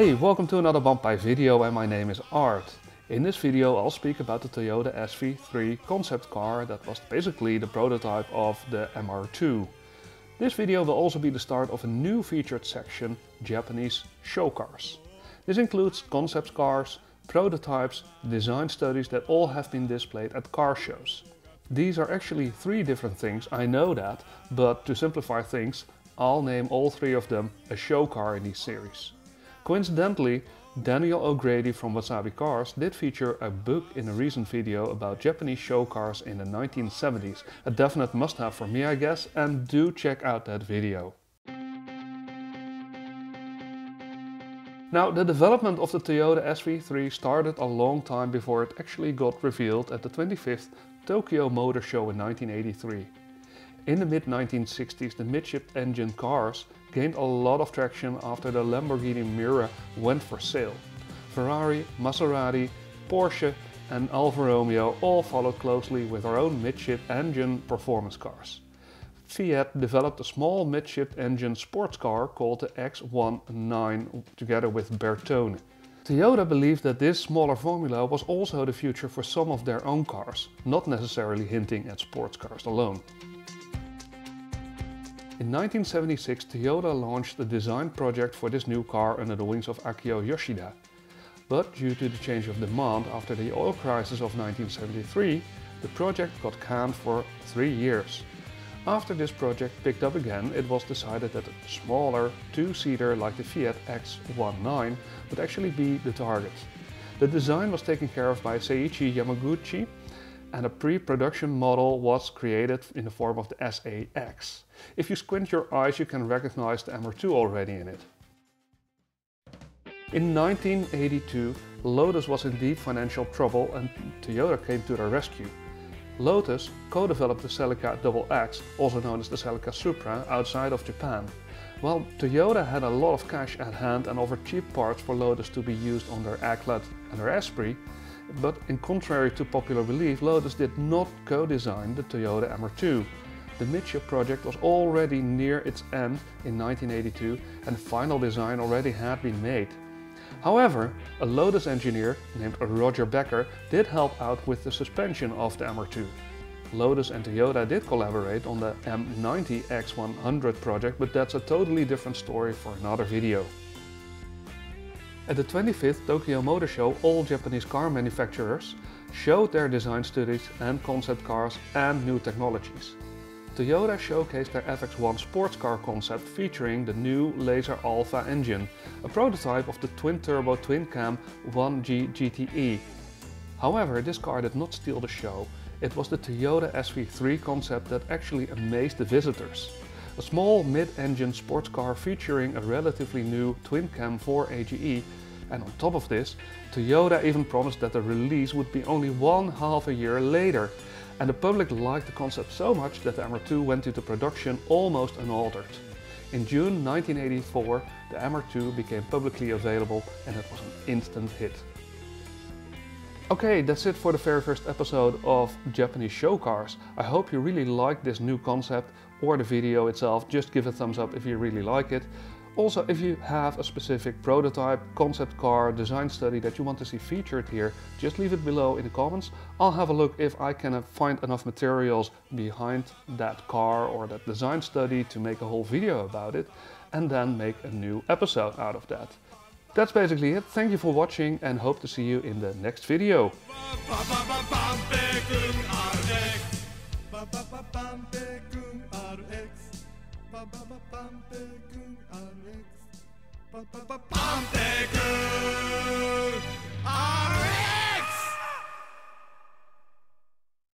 Hey, welcome to another Banpei video, and my name is Art. In this video I'll speak about the Toyota SV3 concept car that was basically the prototype of the MR2. This video will also be the start of a new featured section, Japanese show cars. This includes concept cars, prototypes, design studies that all have been displayed at car shows. These are actually three different things, I know that, but to simplify things, I'll name all three of them a show car in this series. Coincidentally, Daniel O'Grady from Wasabi Cars did feature a book in a recent video about Japanese show cars in the 1970s, a definite must-have for me I guess, and do check out that video. Now, the development of the Toyota SV3 started a long time before it actually got revealed at the 25th Tokyo Motor Show in 1983. In the mid-1960s, the midshift engine cars gained a lot of traction after the Lamborghini Miura went for sale. Ferrari, Maserati, Porsche and Alfa Romeo all followed closely with their own midshift engine performance cars. Fiat developed a small midshift engine sports car called the X1/9 together with Bertone. Toyota believed that this smaller formula was also the future for some of their own cars, not necessarily hinting at sports cars alone. In 1976, Toyota launched a design project for this new car under the wings of Akio Yoshida. But due to the change of demand after the oil crisis of 1973, the project got canned for 3 years. After this project picked up again, it was decided that a smaller two-seater like the Fiat X1/9 would actually be the target. The design was taken care of by Seiichi Yamaguchi, and a pre-production model was created in the form of the SA-X. If you squint your eyes, you can recognize the MR2 already in it. In 1982, Lotus was in deep financial trouble and Toyota came to their rescue. Lotus co-developed the Celica XX, also known as the Celica Supra, outside of Japan. While Toyota had a lot of cash at hand and offered cheap parts for Lotus to be used on their Eclat and their Esprit, but in contrary to popular belief, Lotus did not co-design the Toyota MR2. The midshift project was already near its end in 1982 and final design already had been made. However, a Lotus engineer named Roger Becker did help out with the suspension of the MR2. Lotus and Toyota did collaborate on the M90X100 project, but that's a totally different story for another video. At the 25th Tokyo Motor Show, all Japanese car manufacturers showed their design studies and concept cars and new technologies. Toyota showcased their FX-1 sports car concept featuring the new Laser Alpha engine, a prototype of the twin-turbo twin-cam 1G-GTE. However, this car did not steal the show. It was the Toyota SV3 concept that actually amazed the visitors. A small mid-engine sports car featuring a relatively new twin-cam 4AGE, and on top of this, Toyota even promised that the release would be only half a year later, and the public liked the concept so much that the MR2 went into production almost unaltered. In June 1984, the MR2 became publicly available and it was an instant hit. Okay, that's it for the very first episode of Japanese show cars. I hope you really liked this new concept or the video itself. Just give a thumbs up if you really like it. Also, if you have a specific prototype, concept car, design study that you want to see featured here, just leave it below in the comments. I'll have a look if I can find enough materials behind that car or that design study to make a whole video about it and then make a new episode out of that. That's basically it. Thank you for watching and hope to see you in the next video.